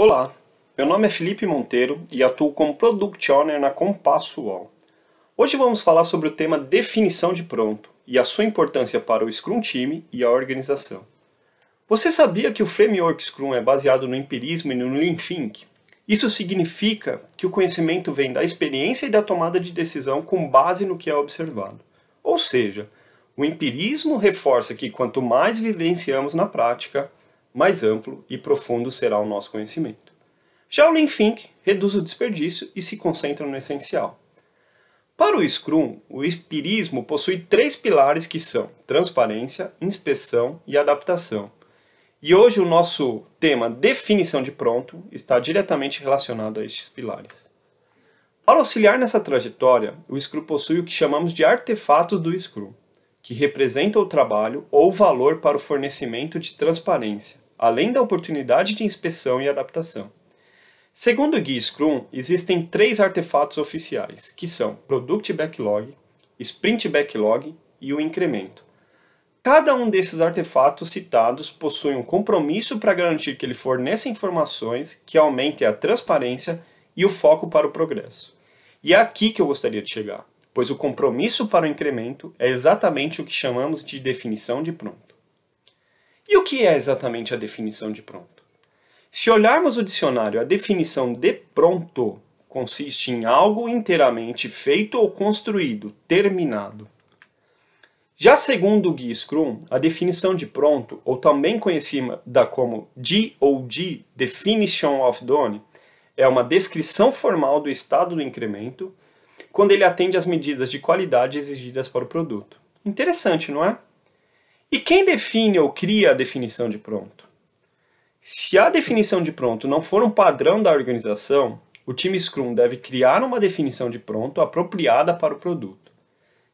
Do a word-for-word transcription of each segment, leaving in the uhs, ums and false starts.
Olá, meu nome é Felipe Monteiro e atuo como Product Owner na Compass U O L. Hoje vamos falar sobre o tema definição de pronto e a sua importância para o Scrum Time e a organização. Você sabia que o framework Scrum é baseado no empirismo e no Lean Thinking? Isso significa que o conhecimento vem da experiência e da tomada de decisão com base no que é observado. Ou seja, o empirismo reforça que quanto mais vivenciamos na prática, mais amplo e profundo será o nosso conhecimento. Já o Lean Thinking reduz o desperdício e se concentra no essencial. Para o Scrum, o empirismo possui três pilares que são transparência, inspeção e adaptação. E hoje o nosso tema definição de pronto está diretamente relacionado a estes pilares. Para auxiliar nessa trajetória, o Scrum possui o que chamamos de artefatos do Scrum, que representam o trabalho ou valor para o fornecimento de transparência, além da oportunidade de inspeção e adaptação. Segundo o Guia Scrum, existem três artefatos oficiais, que são Product Backlog, Sprint Backlog e o incremento. Cada um desses artefatos citados possui um compromisso para garantir que ele forneça informações que aumentem a transparência e o foco para o progresso. E é aqui que eu gostaria de chegar, pois o compromisso para o incremento é exatamente o que chamamos de definição de pronto. E o que é exatamente a definição de pronto? Se olharmos o dicionário, a definição de pronto consiste em algo inteiramente feito ou construído, terminado. Já segundo o Guia Scrum, a definição de pronto, ou também conhecida como D O D, Definition of Done, é uma descrição formal do estado do incremento, quando ele atende às medidas de qualidade exigidas para o produto. Interessante, não é? E quem define ou cria a definição de pronto? Se a definição de pronto não for um padrão da organização, o time Scrum deve criar uma definição de pronto apropriada para o produto.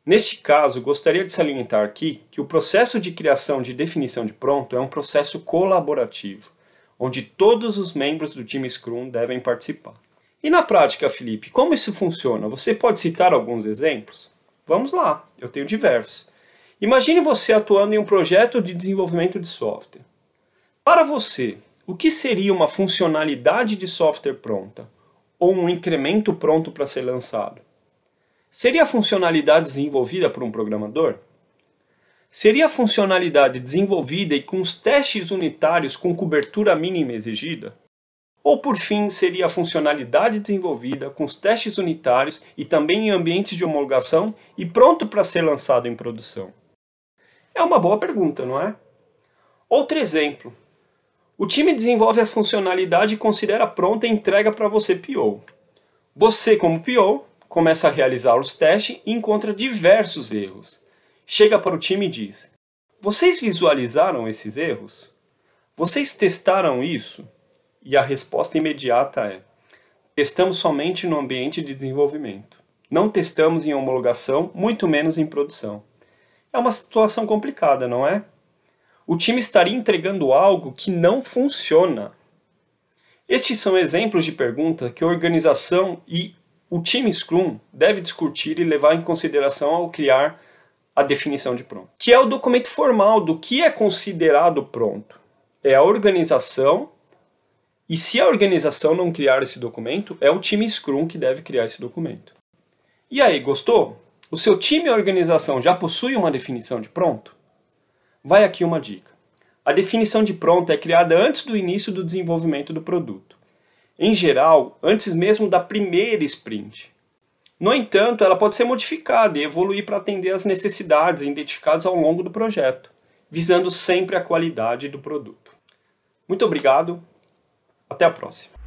Neste caso, gostaria de salientar aqui que o processo de criação de definição de pronto é um processo colaborativo, onde todos os membros do time Scrum devem participar. E na prática, Felipe, como isso funciona? Você pode citar alguns exemplos? Vamos lá, eu tenho diversos. Imagine você atuando em um projeto de desenvolvimento de software. Para você, o que seria uma funcionalidade de software pronta ou um incremento pronto para ser lançado? Seria a funcionalidade desenvolvida por um programador? Seria a funcionalidade desenvolvida e com os testes unitários com cobertura mínima exigida? Ou, por fim, seria a funcionalidade desenvolvida com os testes unitários e também em ambientes de homologação e pronto para ser lançado em produção? É uma boa pergunta, não é? Outro exemplo. O time desenvolve a funcionalidade e considera pronta e entrega para você P O. Você, como P O, começa a realizar os testes e encontra diversos erros. Chega para o time e diz: vocês visualizaram esses erros? Vocês testaram isso? E a resposta imediata é: testamos somente no ambiente de desenvolvimento. Não testamos em homologação, muito menos em produção. É uma situação complicada, não é? O time estaria entregando algo que não funciona. Estes são exemplos de perguntas que a organização e o time Scrum deve discutir e levar em consideração ao criar a definição de pronto, que é o documento formal do que é considerado pronto. É a organização, e se a organização não criar esse documento, é o time Scrum que deve criar esse documento. E aí, gostou? O seu time e a organização já possuem uma definição de pronto? Vai aqui uma dica. A definição de pronto é criada antes do início do desenvolvimento do produto. Em geral, antes mesmo da primeira sprint. No entanto, ela pode ser modificada e evoluir para atender às necessidades identificadas ao longo do projeto, visando sempre a qualidade do produto. Muito obrigado. Até a próxima.